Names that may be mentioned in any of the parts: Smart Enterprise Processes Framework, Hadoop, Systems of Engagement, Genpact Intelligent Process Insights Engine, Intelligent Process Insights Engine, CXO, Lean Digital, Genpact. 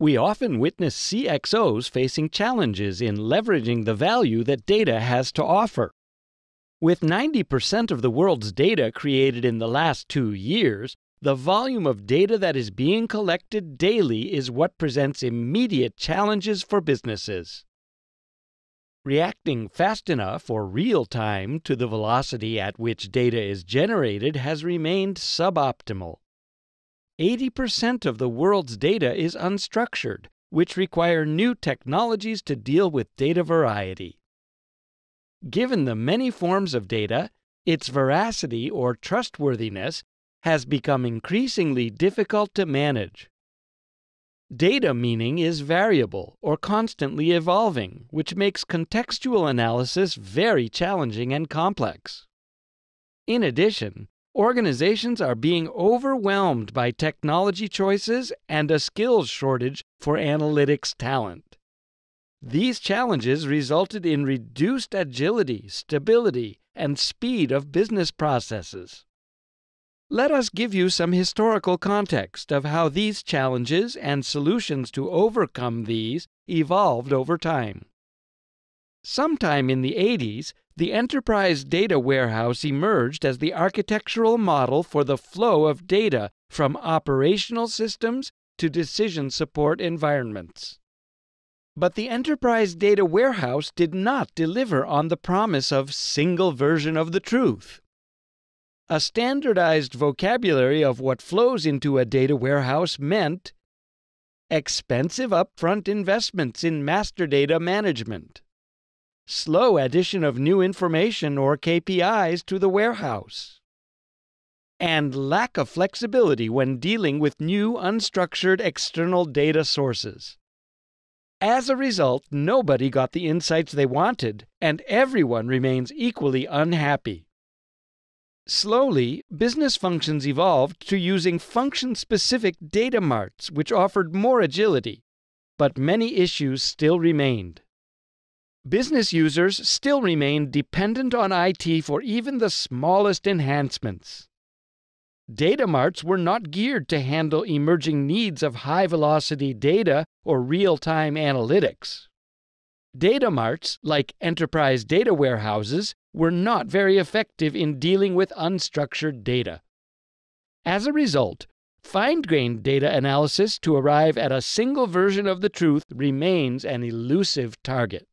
We often witness CXOs facing challenges in leveraging the value that data has to offer. With 90% of the world's data created in the last 2 years, the volume of data that is being collected daily is what presents immediate challenges for businesses. Reacting fast enough or real-time to the velocity at which data is generated has remained suboptimal. 80% of the world's data is unstructured, which require new technologies to deal with data variety. Given the many forms of data, its veracity or trustworthiness has become increasingly difficult to manage. Data meaning is variable or constantly evolving, which makes contextual analysis very challenging and complex. In addition, organizations are being overwhelmed by technology choices and a skills shortage for analytics talent. These challenges resulted in reduced agility, stability, and speed of business processes. Let us give you some historical context of how these challenges and solutions to overcome these evolved over time. Sometime in the 80s, the enterprise data warehouse emerged as the architectural model for the flow of data from operational systems to decision support environments. But the enterprise data warehouse did not deliver on the promise of single version of the truth. A standardized vocabulary of what flows into a data warehouse meant expensive upfront investments in master data management, slow addition of new information or KPIs to the warehouse, and lack of flexibility when dealing with new unstructured external data sources. As a result, nobody got the insights they wanted, and everyone remains equally unhappy. Slowly, business functions evolved to using function-specific data marts, which offered more agility, but many issues still remained. Business users still remained dependent on IT for even the smallest enhancements. Data marts were not geared to handle emerging needs of high-velocity data or real-time analytics. Data marts, like enterprise data warehouses, were not very effective in dealing with unstructured data. As a result, fine-grained data analysis to arrive at a single version of the truth remains an elusive target.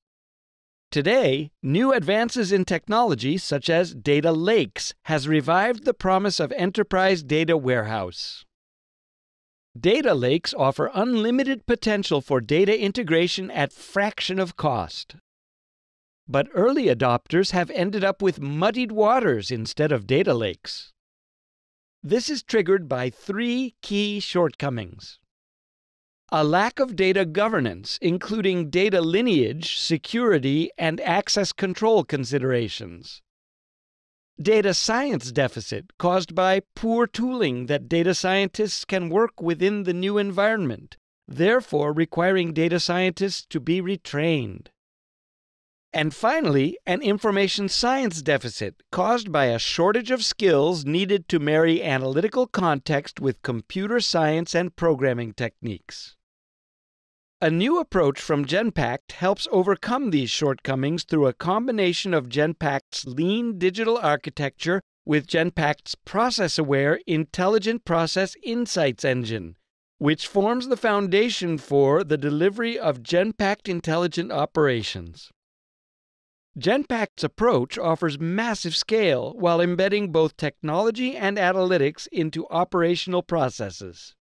Today, new advances in technology such as data lakes has revived the promise of enterprise data warehouse. Data lakes offer unlimited potential for data integration at fraction of cost. But early adopters have ended up with muddied waters instead of data lakes. This is triggered by three key shortcomings: a lack of data governance, including data lineage, security, and access control considerations; data science deficit caused by poor tooling that data scientists can work within the new environment, therefore requiring data scientists to be retrained; and finally, an information science deficit caused by a shortage of skills needed to marry analytical context with computer science and programming techniques. A new approach from Genpact helps overcome these shortcomings through a combination of Genpact's lean digital architecture with Genpact's process-aware Intelligent Process Insights Engine, which forms the foundation for the delivery of Genpact Intelligent Operations. Genpact's approach offers massive scale while embedding both technology and analytics into operational processes.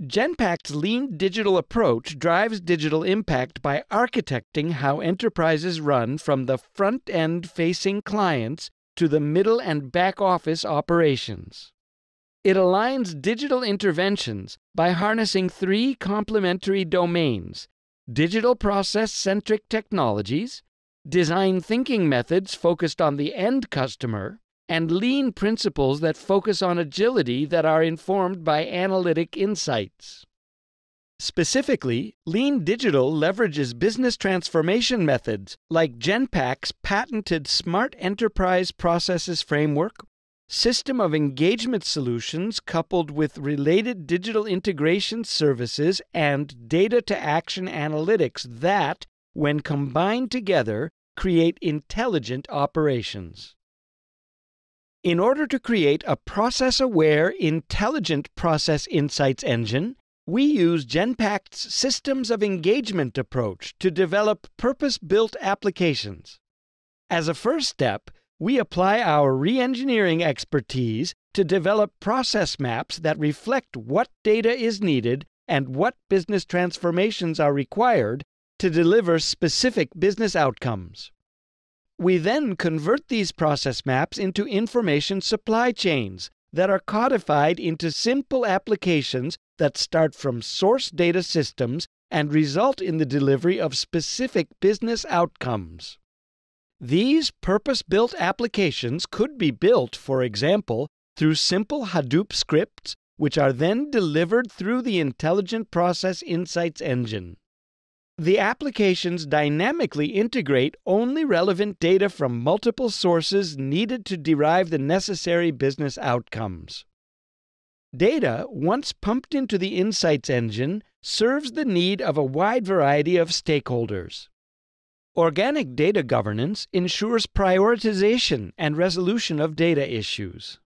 Genpact's lean digital approach drives digital impact by architecting how enterprises run from the front-end facing clients to the middle and back-office operations. It aligns digital interventions by harnessing three complementary domains: digital process-centric technologies, design thinking methods focused on the end customer, and lean principles that focus on agility that are informed by analytic insights. Specifically, Lean Digital leverages business transformation methods like Genpact's patented Smart Enterprise Processes Framework, System of engagement solutions coupled with related digital integration services and data-to-action analytics that, when combined together, create intelligent operations. In order to create a process-aware, intelligent process insights engine, we use Genpact's Systems of Engagement approach to develop purpose-built applications. As a first step, we apply our re-engineering expertise to develop process maps that reflect what data is needed and what business transformations are required to deliver specific business outcomes. We then convert these process maps into information supply chains that are codified into simple applications that start from source data systems and result in the delivery of specific business outcomes. These purpose-built applications could be built, for example, through simple Hadoop scripts, which are then delivered through the Intelligent Process Insights Engine. The applications dynamically integrate only relevant data from multiple sources needed to derive the necessary business outcomes. Data, once pumped into the Insights Engine, serves the need of a wide variety of stakeholders. Organic data governance ensures prioritization and resolution of data issues.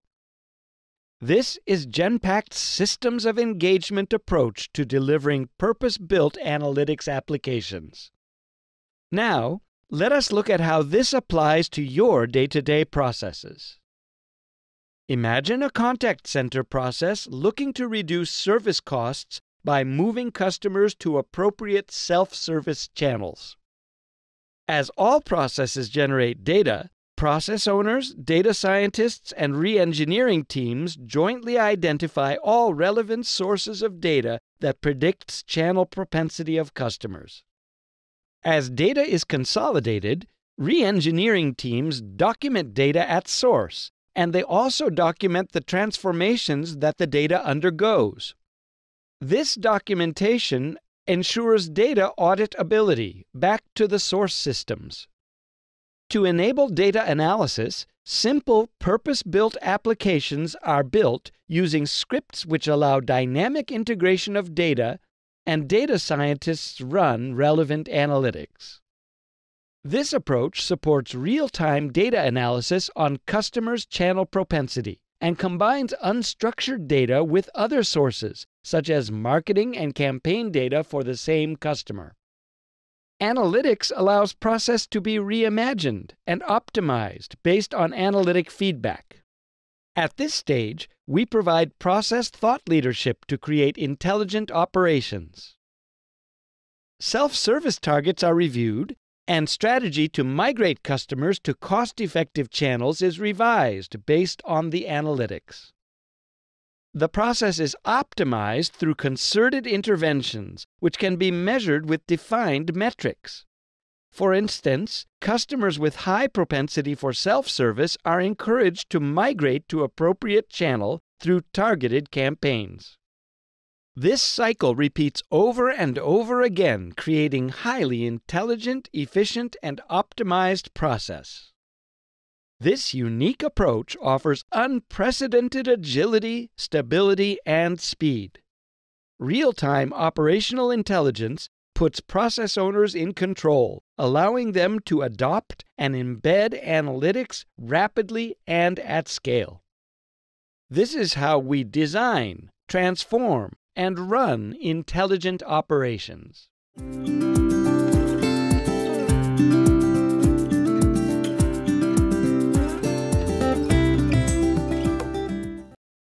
This is Genpact's Systems of Engagement approach to delivering purpose-built analytics applications. Now, let us look at how this applies to your day-to-day processes. Imagine a contact center process looking to reduce service costs by moving customers to appropriate self-service channels. As all processes generate data, process owners, data scientists, and re-engineering teams jointly identify all relevant sources of data that predicts channel propensity of customers. As data is consolidated, re-engineering teams document data at source, and they also document the transformations that the data undergoes. This documentation ensures data auditability back to the source systems. To enable data analysis, simple purpose-built applications are built using scripts which allow dynamic integration of data, and data scientists run relevant analytics. This approach supports real-time data analysis on customers' channel propensity and combines unstructured data with other sources, such as marketing and campaign data for the same customer. Analytics allows process to be reimagined and optimized based on analytic feedback. At this stage, we provide process thought leadership to create intelligent operations. Self-service targets are reviewed, and strategy to migrate customers to cost-effective channels is revised based on the analytics. The process is optimized through concerted interventions, which can be measured with defined metrics. For instance, customers with high propensity for self-service are encouraged to migrate to appropriate channel through targeted campaigns. This cycle repeats over and over again, creating highly intelligent, efficient, and optimized process. This unique approach offers unprecedented agility, stability, and speed. Real-time operational intelligence puts process owners in control, allowing them to adopt and embed analytics rapidly and at scale. This is how we design, transform, and run intelligent operations.